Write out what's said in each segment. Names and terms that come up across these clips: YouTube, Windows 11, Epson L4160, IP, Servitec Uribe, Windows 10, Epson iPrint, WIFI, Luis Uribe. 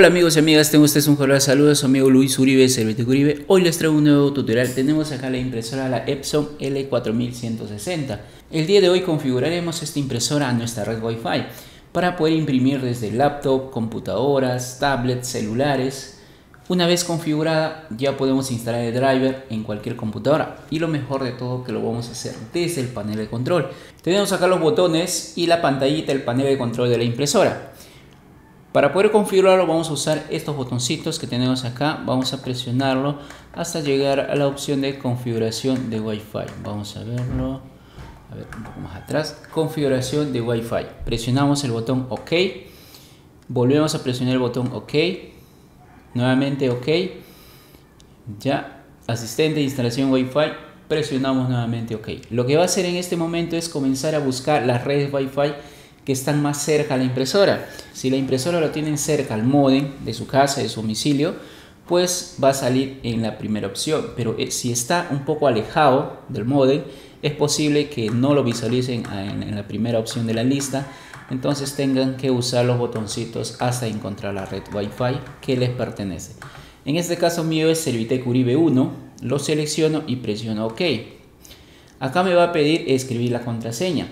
Hola amigos y amigas, tengo ustedes un cordial saludo, su amigo Luis Uribe de Servitec Uribe. Hoy les traigo un nuevo tutorial. Tenemos acá la impresora, la Epson L4160. El día de hoy configuraremos esta impresora a nuestra red Wi-Fi para poder imprimir desde laptop, computadoras, tablets, celulares. Una vez configurada ya podemos instalar el driver en cualquier computadora, y lo mejor de todo que lo vamos a hacer desde el panel de control. Tenemos acá los botones y la pantallita, el panel de control de la impresora. Para poder configurarlo vamos a usar estos botoncitos que tenemos acá. Vamos a presionarlo hasta llegar a la opción de configuración de Wi-Fi. Vamos a verlo, a ver un poco más atrás. Configuración de Wi-Fi. Presionamos el botón OK. Volvemos a presionar el botón OK. Nuevamente OK. Ya, asistente de instalación Wi-Fi. Presionamos nuevamente OK. Lo que va a hacer en este momento es comenzar a buscar las redes Wi-Fi que están más cerca a la impresora. Si la impresora lo tienen cerca al módem de su casa, de su domicilio, pues va a salir en la primera opción. Pero si está un poco alejado del módem, es posible que no lo visualicen en la primera opción de la lista. Entonces tengan que usar los botoncitos hasta encontrar la red Wi-Fi que les pertenece. En este caso mío es Servitec Uribe 1. Lo selecciono y presiono OK. Acá me va a pedir escribir la contraseña.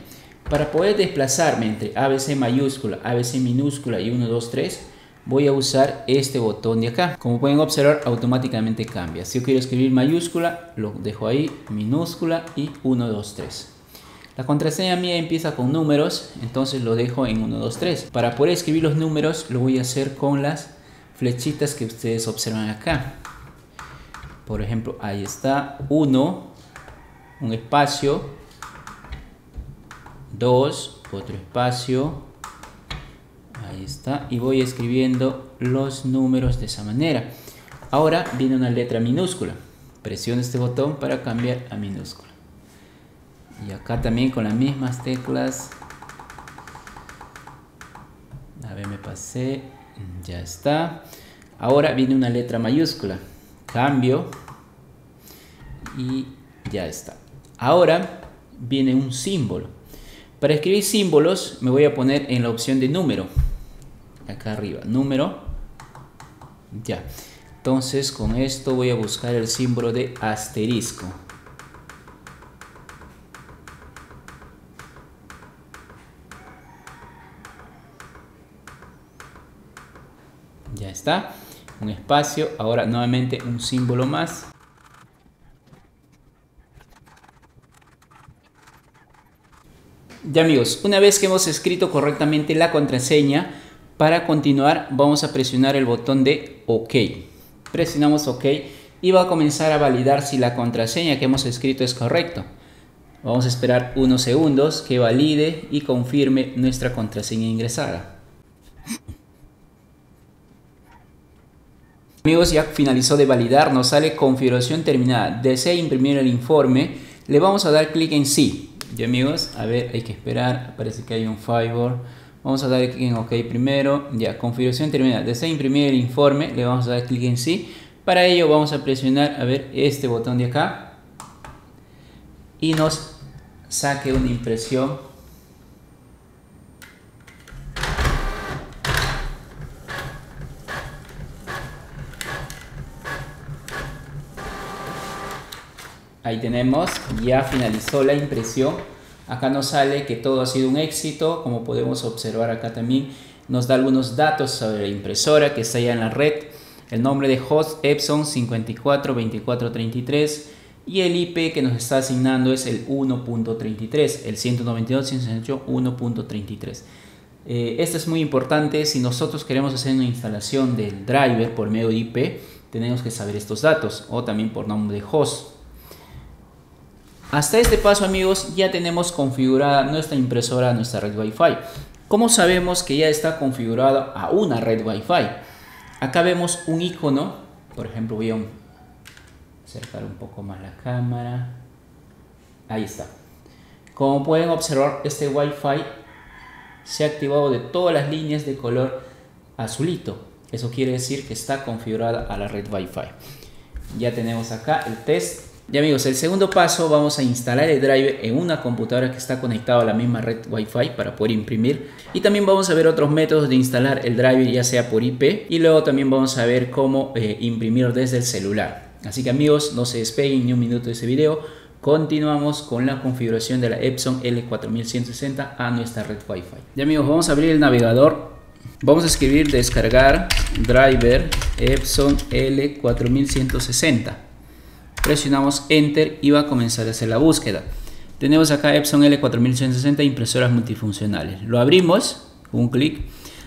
Para poder desplazarme entre ABC mayúscula, ABC minúscula y 1, 2, 3, voy a usar este botón de acá. Como pueden observar, automáticamente cambia. Si yo quiero escribir mayúscula, lo dejo ahí, minúscula y 1, 2, 3. La contraseña mía empieza con números, entonces lo dejo en 1, 2, 3. Para poder escribir los números, lo voy a hacer con las flechitas que ustedes observan acá. Por ejemplo, ahí está 1, un espacio, 2, otro espacio, ahí está, y voy escribiendo los números de esa manera. Ahora viene una letra minúscula, presiono este botón para cambiar a minúscula, y acá también con las mismas teclas, a ver, me pasé, ya está. Ahora viene una letra mayúscula, cambio y ya está. Ahora viene un símbolo. Para escribir símbolos me voy a poner en la opción de número, acá arriba, número, ya. Entonces con esto voy a buscar el símbolo de asterisco. Ya está, un espacio, ahora nuevamente un símbolo más. Ya amigos, una vez que hemos escrito correctamente la contraseña, para continuar vamos a presionar el botón de OK. Presionamos OK y va a comenzar a validar si la contraseña que hemos escrito es correcta. Vamos a esperar unos segundos que valide y confirme nuestra contraseña ingresada. Amigos, ya finalizó de validar, nos sale configuración terminada. Desea imprimir el informe, le vamos a dar clic en sí. Y amigos, a ver, hay que esperar, parece que hay un favor. Vamos a dar clic en OK primero. Ya, configuración terminada. Desea imprimir el informe, le vamos a dar clic en sí. Para ello vamos a presionar, a ver, este botón de acá, y nos saque una impresión. Ahí tenemos, ya finalizó la impresión. Acá nos sale que todo ha sido un éxito. Como podemos observar acá también nos da algunos datos sobre la impresora que está ya en la red. El nombre de host Epson 542433 y el IP que nos está asignando es el 1.33, el 192.168.1.33. Esto es muy importante. Si nosotros queremos hacer una instalación del driver por medio de IP, tenemos que saber estos datos, o también por nombre de host. Hasta este paso amigos ya tenemos configurada nuestra impresora, nuestra red Wi-Fi. ¿Cómo sabemos que ya está configurada a una red Wi-Fi? Acá vemos un icono, por ejemplo voy a acercar un poco más la cámara. Ahí está. Como pueden observar, este Wi-Fi se ha activado de todas las líneas de color azulito. Eso quiere decir que está configurada a la red Wi-Fi. Ya tenemos acá el test. Y amigos, el segundo paso, vamos a instalar el driver en una computadora que está conectada a la misma red Wi-Fi para poder imprimir. Y también vamos a ver otros métodos de instalar el driver, ya sea por IP. Y luego también vamos a ver cómo imprimir desde el celular. Así que amigos, no se despeguen ni un minuto de este video. Continuamos con la configuración de la Epson L4160 a nuestra red Wi-Fi. Y amigos, vamos a abrir el navegador. Vamos a escribir descargar driver Epson L4160. Presionamos enter y va a comenzar a hacer la búsqueda. Tenemos acá Epson L4160 impresoras multifuncionales. Lo abrimos, un clic.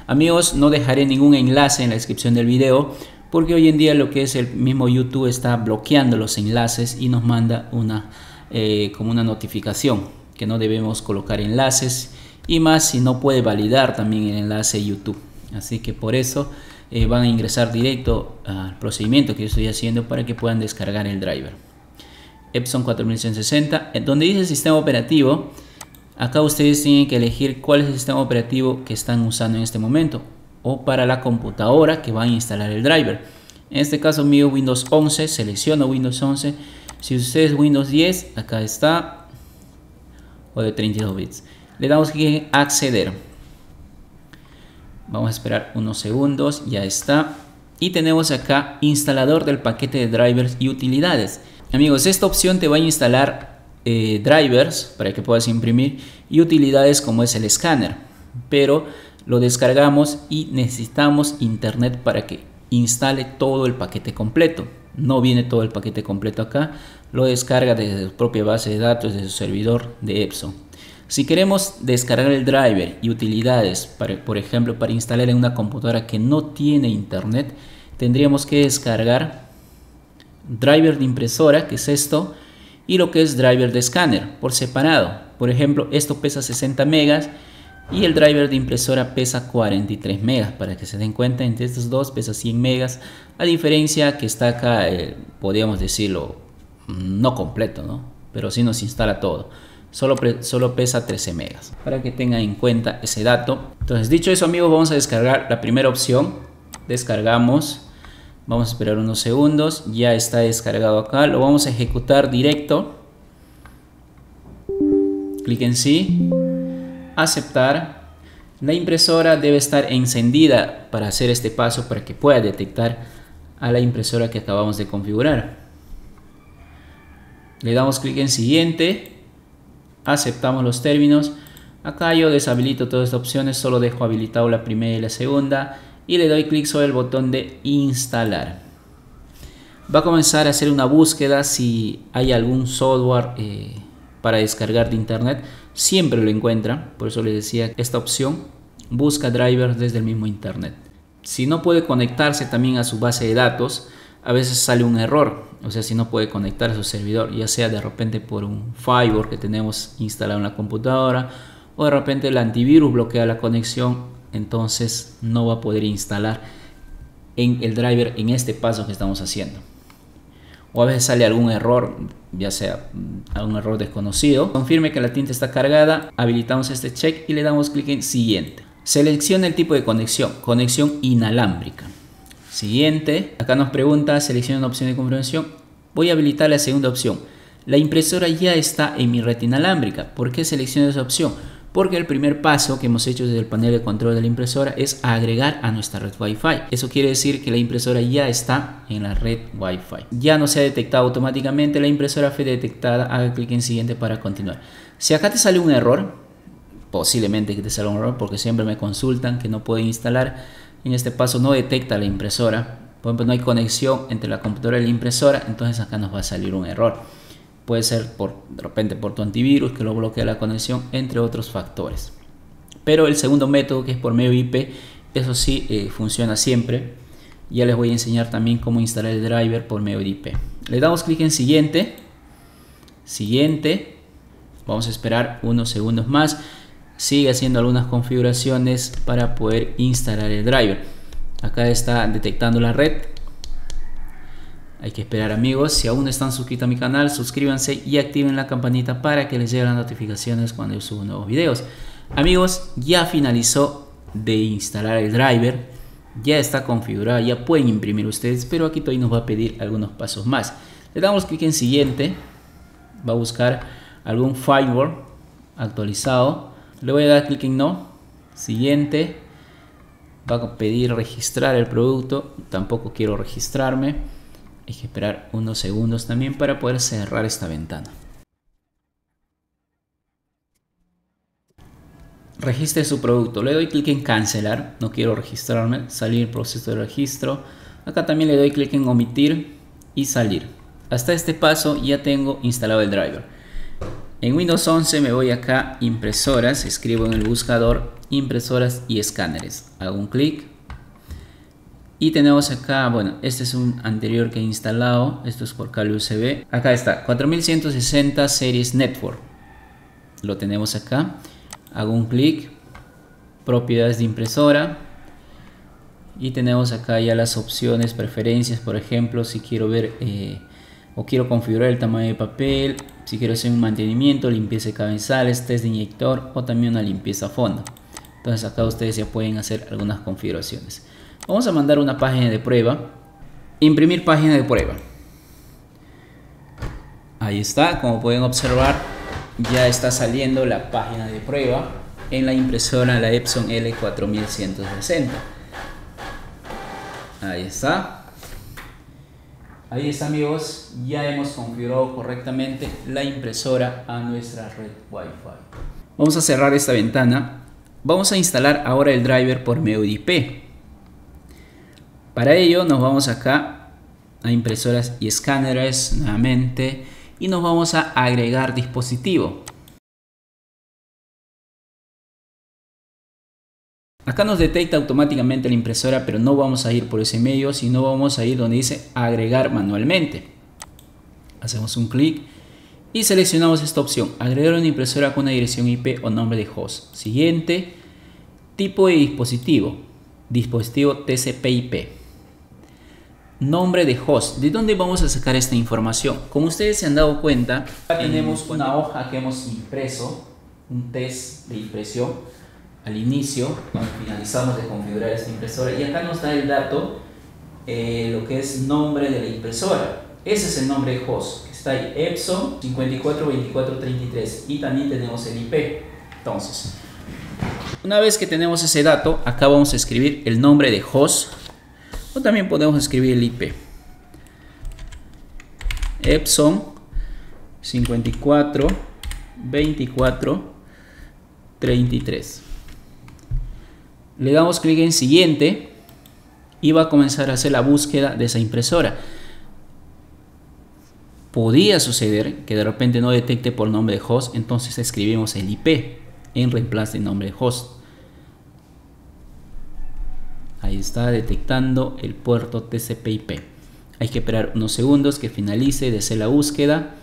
Amigos, no dejaré ningún enlace en la descripción del video, porque hoy en día lo que es el mismo YouTube está bloqueando los enlaces y nos manda una como una notificación que no debemos colocar enlaces, y más si no puede validar también el enlace YouTube. Así que por eso van a ingresar directo al procedimiento que yo estoy haciendo para que puedan descargar el driver Epson 4160. Donde dice sistema operativo, acá ustedes tienen que elegir cuál es el sistema operativo que están usando en este momento, o para la computadora que va a instalar el driver. En este caso mío, Windows 11, selecciono Windows 11. Si ustedes Windows 10, acá está, o de 32 bits, le damos clic en acceder. Vamos a esperar unos segundos, ya está. Y tenemos acá instalador del paquete de drivers y utilidades. Amigos, esta opción te va a instalar drivers para que puedas imprimir y utilidades como es el escáner, pero lo descargamos y necesitamos internet para que instale todo el paquete completo. No viene todo el paquete completo acá, lo descarga desde su propia base de datos, de su servidor de Epson. Si queremos descargar el driver y utilidades, por ejemplo, para instalar en una computadora que no tiene internet, tendríamos que descargar driver de impresora, que es esto, y lo que es driver de escáner por separado. Por ejemplo, esto pesa 60 megas y el driver de impresora pesa 43 megas, para que se den cuenta. Entre estos dos pesa 100 megas, a diferencia que está acá, podríamos decirlo, no completo, ¿no? Pero sí nos instala todo. Solo pesa 13 megas, para que tengan en cuenta ese dato. Entonces, dicho eso amigos, vamos a descargar la primera opción. Descargamos, vamos a esperar unos segundos, ya está descargado acá. Lo vamos a ejecutar directo. Clic en sí, aceptar. La impresora debe estar encendida para hacer este paso, para que pueda detectar a la impresora que acabamos de configurar. Le damos clic en siguiente, aceptamos los términos. Acá yo deshabilito todas estas opciones, solo dejo habilitado la primera y la segunda, y le doy clic sobre el botón de instalar. Va a comenzar a hacer una búsqueda si hay algún software para descargar de internet. Siempre lo encuentra, por eso les decía, esta opción busca drivers desde el mismo internet. Si no puede conectarse también a su base de datos, a veces sale un error, o sea, si no puede conectar a su servidor, ya sea de repente por un firewall que tenemos instalado en la computadora, o de repente el antivirus bloquea la conexión, entonces no va a poder instalar en el driver en este paso que estamos haciendo. O a veces sale algún error, ya sea algún error desconocido. Confirme que la tinta está cargada, habilitamos este check y le damos clic en siguiente. Selecciona el tipo de conexión, conexión inalámbrica. Siguiente, acá nos pregunta, selecciona una opción de configuración. Voy a habilitar la segunda opción. La impresora ya está en mi red inalámbrica. ¿Por qué selecciono esa opción? Porque el primer paso que hemos hecho desde el panel de control de la impresora es agregar a nuestra red Wi-Fi. Eso quiere decir que la impresora ya está en la red Wi-Fi. Ya no se ha detectado automáticamente, la impresora fue detectada. Haga clic en siguiente para continuar. Si acá te sale un error, posiblemente que te salga un error, porque siempre me consultan que no pueden instalar. En este paso no detecta la impresora. Por ejemplo, no hay conexión entre la computadora y la impresora, entonces acá nos va a salir un error. Puede ser de repente por tu antivirus que lo bloquea la conexión, entre otros factores. Pero el segundo método, que es por medio IP, eso sí funciona siempre. Ya les voy a enseñar también cómo instalar el driver por medio de IP. Le damos clic en siguiente. Siguiente. Vamos a esperar unos segundos más. Sigue haciendo algunas configuraciones para poder instalar el driver. Acá está detectando la red. Hay que esperar amigos. Si aún no están suscritos a mi canal, suscríbanse y activen la campanita para que les lleguen las notificaciones cuando yo subo nuevos videos. Amigos, ya finalizó de instalar el driver, ya está configurado, ya pueden imprimir ustedes, pero aquí todavía nos va a pedir algunos pasos más. Le damos clic en siguiente. Va a buscar algún firmware actualizado. Le voy a dar clic en no. Siguiente. Va a pedir registrar el producto. Tampoco quiero registrarme. Hay que esperar unos segundos también para poder cerrar esta ventana. Registre su producto. Le doy clic en cancelar. No quiero registrarme. Salir proceso de registro. Acá también le doy clic en omitir y salir. Hasta este paso ya tengo instalado el driver. En Windows 11 me voy acá impresoras. Escribo en el buscador impresoras y escáneres. Hago un clic. Y tenemos acá, bueno, este es un anterior que he instalado. Esto es por cable USB. Acá está, 4160 Series Network. Lo tenemos acá. Hago un clic. Propiedades de impresora. Y tenemos acá ya las opciones, preferencias. Por ejemplo, si quiero ver o quiero configurar el tamaño de papel. Si quiero hacer un mantenimiento, limpieza de cabezales, test de inyector o también una limpieza a fondo. Entonces acá ustedes ya pueden hacer algunas configuraciones. Vamos a mandar una página de prueba. Imprimir página de prueba. Ahí está. Como pueden observar, ya está saliendo la página de prueba en la impresora, la Epson L4160. Ahí está. Ahí está, amigos. Ya hemos configurado correctamente la impresora a nuestra red Wi-Fi. Vamos a cerrar esta ventana. Vamos a instalar ahora el driver por medio de IP. Para ello nos vamos acá a impresoras y escáneres nuevamente y nos vamos a agregar dispositivo. Acá nos detecta automáticamente la impresora, pero no vamos a ir por ese medio, sino vamos a ir donde dice agregar manualmente. Hacemos un clic y seleccionamos esta opción, agregar una impresora con una dirección IP o nombre de host. Siguiente, tipo de dispositivo, dispositivo TCP/IP. Nombre de host. ¿De dónde vamos a sacar esta información? Como ustedes se han dado cuenta, tenemos una hoja que hemos impreso, un test de impresión al inicio, cuando finalizamos de configurar esta impresora, y acá nos da el dato, lo que es nombre de la impresora. Ese es el nombre de host, que está ahí, Epson 542433, y también tenemos el IP. Entonces, una vez que tenemos ese dato, acá vamos a escribir el nombre de host. O también podemos escribir el IP. Epson 542433. Le damos clic en siguiente. Y va a comenzar a hacer la búsqueda de esa impresora. Podía suceder que de repente no detecte por nombre de host. Entonces escribimos el IP en reemplazo del nombre de host. Ahí está detectando el puerto TCP/IP. Hay que esperar unos segundos que finalice de hacer la búsqueda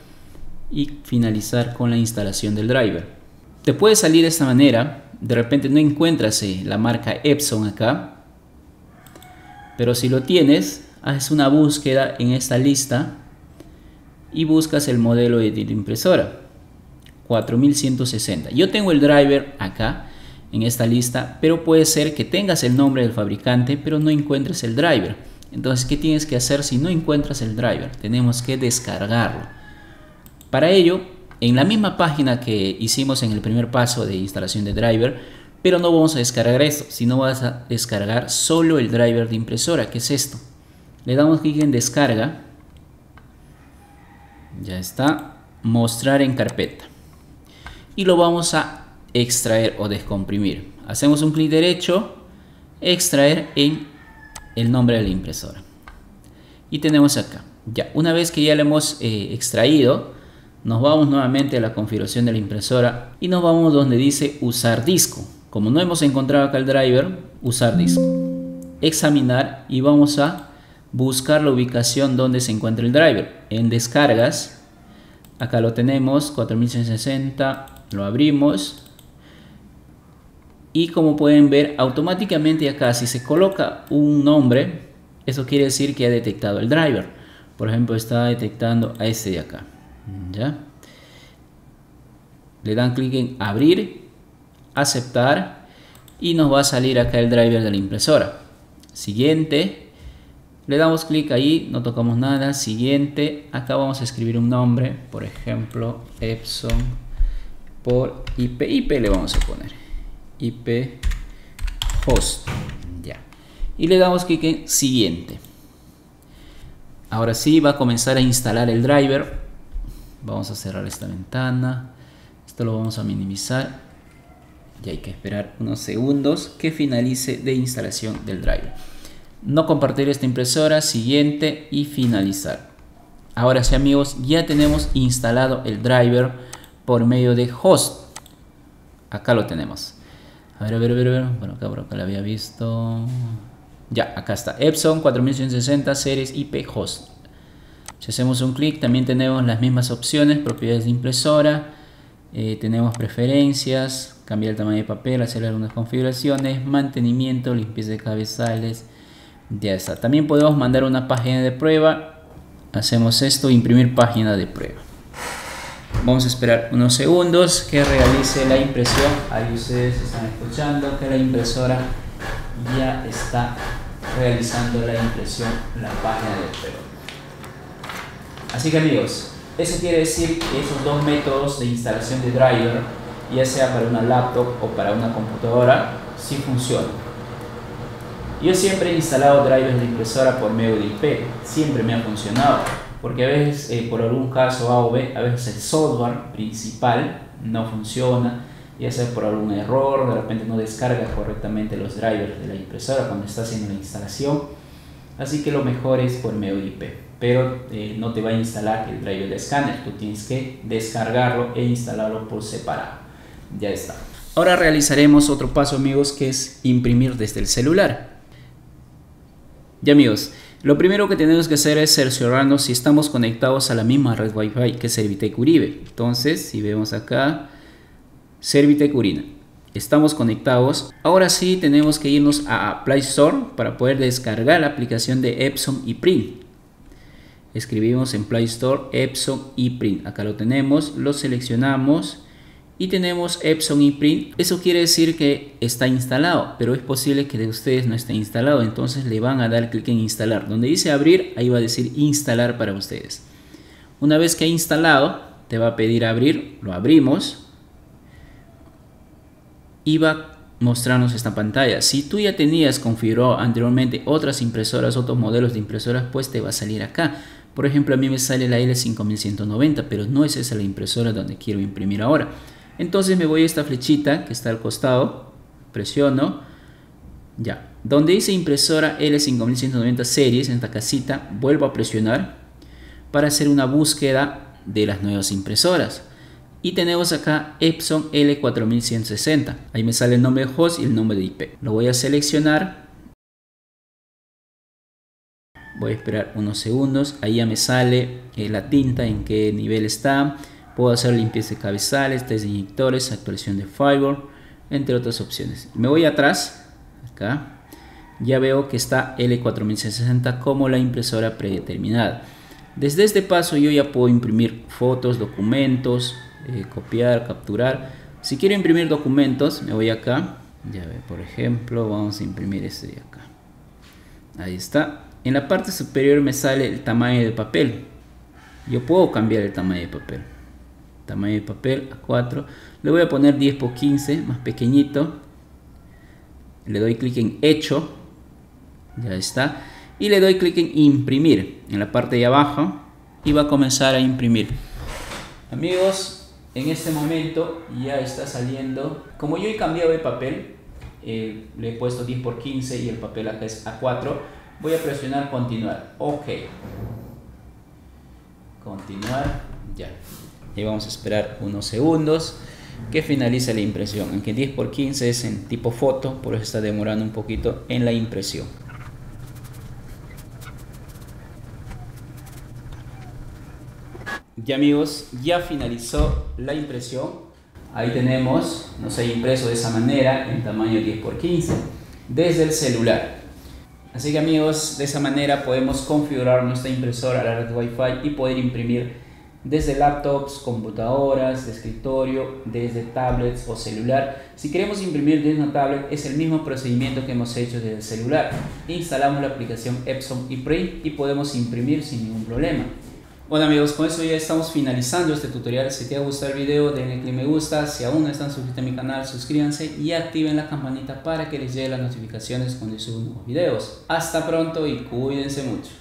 y finalizar con la instalación del driver. Te puede salir de esta manera. De repente no encuentras la marca Epson acá, pero si lo tienes, haces una búsqueda en esta lista y buscas el modelo de tu impresora 4160. Yo tengo el driver acá en esta lista, pero puede ser que tengas el nombre del fabricante pero no encuentres el driver. Entonces, ¿qué tienes que hacer si no encuentras el driver? Tenemos que descargarlo. Para ello, en la misma página que hicimos en el primer paso de instalación de driver, pero no vamos a descargar esto, sino vas a descargar solo el driver de impresora, que es esto. Le damos clic en descarga. Ya está, mostrar en carpeta, y lo vamos a extraer o descomprimir. Hacemos un clic derecho, extraer en el nombre de la impresora, y tenemos acá ya. Una vez que ya lo hemos extraído, nos vamos nuevamente a la configuración de la impresora y nos vamos donde dice usar disco. Como no hemos encontrado acá el driver, usar disco, examinar, y vamos a buscar la ubicación donde se encuentra el driver en descargas. Acá lo tenemos, 4160, lo abrimos. Y como pueden ver, automáticamente acá si se coloca un nombre, eso quiere decir que ha detectado el driver. Por ejemplo, está detectando a este de acá. ¿Ya? Le dan clic en abrir, aceptar, y nos va a salir acá el driver de la impresora. Siguiente, Le damos clic ahí, no tocamos nada. Siguiente, acá vamos a escribir un nombre, por ejemplo, Epson por IP. IP le vamos a poner, IP host. Ya. Y le damos clic en siguiente. Ahora sí va a comenzar a instalar el driver. Vamos a cerrar esta ventana. Esto lo vamos a minimizar. Y hay que esperar unos segundos que finalice de instalación del driver. No compartir esta impresora, siguiente y finalizar. Ahora sí, amigos, ya tenemos instalado el driver por medio de host. Acá lo tenemos. A ver, a ver, a ver, a ver. Bueno, acá por acá lo había visto. Ya, acá está. Epson 4160 series IP host. Si hacemos un clic, también tenemos las mismas opciones, propiedades de impresora. Tenemos preferencias, cambiar el tamaño de papel, hacer algunas configuraciones, mantenimiento, limpieza de cabezales. Ya está. También podemos mandar una página de prueba. Hacemos esto, imprimir página de prueba. Vamos a esperar unos segundos que realice la impresión. Ahí ustedes están escuchando que la impresora ya está realizando la impresión, la página de prueba. Así que, amigos, eso quiere decir que esos dos métodos de instalación de driver, ya sea para una laptop o para una computadora, sí funcionan. Yo siempre he instalado drivers de impresora por medio de IP, siempre me ha funcionado, porque a veces por algún caso A o B, a veces el software principal no funciona, ya sea por algún error, de repente no descarga correctamente los drivers de la impresora cuando está haciendo la instalación, así que lo mejor es por medio de IP, pero no te va a instalar el driver de escáner, tú tienes que descargarlo e instalarlo por separado. Ya está. Ahora realizaremos otro paso, amigos, que es imprimir desde el celular. Ya, amigos, lo primero que tenemos que hacer es cerciorarnos si estamos conectados a la misma red Wi-Fi que Servitec Uribe. Entonces, si vemos acá, Servitec Uribe, estamos conectados. Ahora sí tenemos que irnos a Play Store para poder descargar la aplicación de Epson iPrint. Escribimos en Play Store Epson iPrint. Acá lo tenemos, lo seleccionamos y tenemos Epson iPrint. Eso quiere decir que está instalado, pero es posible que de ustedes no esté instalado, entonces le van a dar clic en instalar. Donde dice abrir, ahí va a decir instalar para ustedes. Una vez que ha instalado, te va a pedir abrir, lo abrimos y va a mostrarnos esta pantalla. Si tú ya tenías configurado anteriormente otras impresoras, otros modelos de impresoras, pues te va a salir acá. Por ejemplo, a mí me sale la L5190, pero no es esa la impresora donde quiero imprimir ahora. Entonces me voy a esta flechita que está al costado, presiono, ya, donde dice impresora L5190 series, en esta casita, vuelvo a presionar para hacer una búsqueda de las nuevas impresoras. Y tenemos acá Epson L4160, ahí me sale el nombre de host y el nombre de IP. Lo voy a seleccionar, voy a esperar unos segundos, ahí ya me sale la tinta en qué nivel está. Puedo hacer limpieza de cabezales, test de inyectores, actualización de firewall, entre otras opciones. Me voy atrás, acá, ya veo que está L4160 como la impresora predeterminada. Desde este paso yo ya puedo imprimir fotos, documentos, copiar, capturar. Si quiero imprimir documentos, me voy acá, ya ve, por ejemplo, vamos a imprimir este de acá. Ahí está. En la parte superior me sale el tamaño de papel. Yo puedo cambiar el tamaño de papel. Tamaño de papel a 4, le voy a poner 10 por 15, más pequeñito, le doy clic en hecho, ya está, y le doy clic en imprimir en la parte de abajo y va a comenzar a imprimir. Amigos, en este momento ya está saliendo. Como yo he cambiado de papel, le he puesto 10 por 15 y el papel acá es A4, voy a presionar continuar, ok, continuar, ya. Y vamos a esperar unos segundos que finalice la impresión. Aunque 10 por 15 es en tipo foto, por eso está demorando un poquito en la impresión. Ya, amigos, ya finalizó la impresión. Ahí tenemos, nos ha impreso de esa manera en tamaño 10 por 15 desde el celular. Así que, amigos, de esa manera podemos configurar nuestra impresora a la red Wi-Fi y poder imprimir desde laptops, computadoras, de escritorio, desde tablets o celular. Si queremos imprimir desde una tablet, es el mismo procedimiento que hemos hecho desde el celular. Instalamos la aplicación Epson iPrint y podemos imprimir sin ningún problema. Bueno amigos, con eso ya estamos finalizando este tutorial. Si te ha gustado el video, denle click me gusta. Si aún no están suscritos a mi canal, suscríbanse y activen la campanita para que les lleguen las notificaciones cuando subo nuevos videos. Hasta pronto y cuídense mucho.